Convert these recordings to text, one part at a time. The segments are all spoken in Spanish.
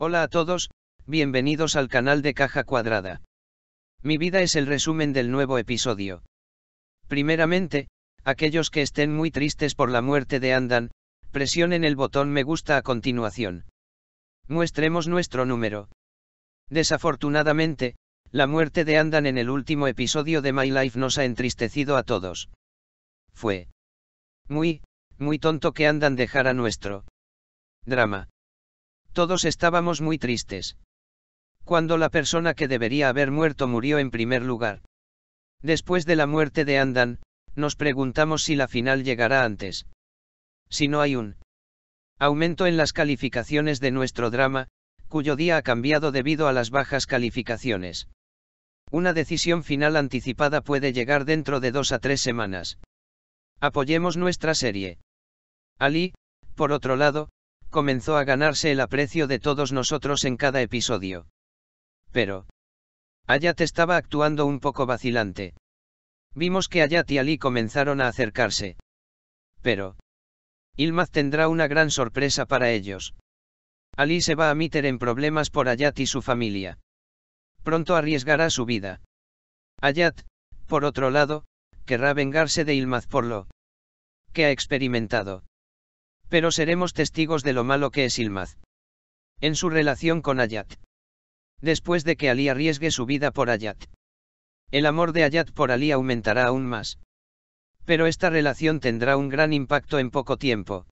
Hola a todos, bienvenidos al canal de Caja Cuadrada. Mi vida es el resumen del nuevo episodio. Primeramente, aquellos que estén muy tristes por la muerte de Andan, presionen el botón me gusta a continuación. Muestremos nuestro número. Desafortunadamente, la muerte de Andan en el último episodio de My Life nos ha entristecido a todos. Fue muy tonto que Andan dejara nuestro drama. Todos estábamos muy tristes cuando la persona que debería haber muerto murió en primer lugar. Después de la muerte de Andan, nos preguntamos si la final llegará antes. Si no hay un aumento en las calificaciones de nuestro drama, cuyo día ha cambiado debido a las bajas calificaciones. Una decisión final anticipada puede llegar dentro de 2 a 3 semanas. Apoyemos nuestra serie. Ali, por otro lado, comenzó a ganarse el aprecio de todos nosotros en cada episodio. Pero Hayat estaba actuando un poco vacilante. Vimos que Hayat y Ali comenzaron a acercarse. Pero Ilmaz tendrá una gran sorpresa para ellos. Ali se va a meter en problemas por Hayat y su familia. Pronto arriesgará su vida. Hayat, por otro lado, querrá vengarse de Ilmaz por lo que ha experimentado. Pero seremos testigos de lo malo que es Ilmaz en su relación con Hayat. Después de que Ali arriesgue su vida por Hayat, el amor de Hayat por Ali aumentará aún más. Pero esta relación tendrá un gran impacto en poco tiempo.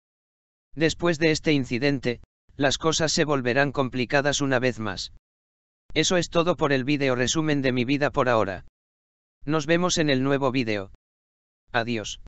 Después de este incidente, las cosas se volverán complicadas una vez más. Eso es todo por el vídeo resumen de mi vida por ahora. Nos vemos en el nuevo vídeo. Adiós.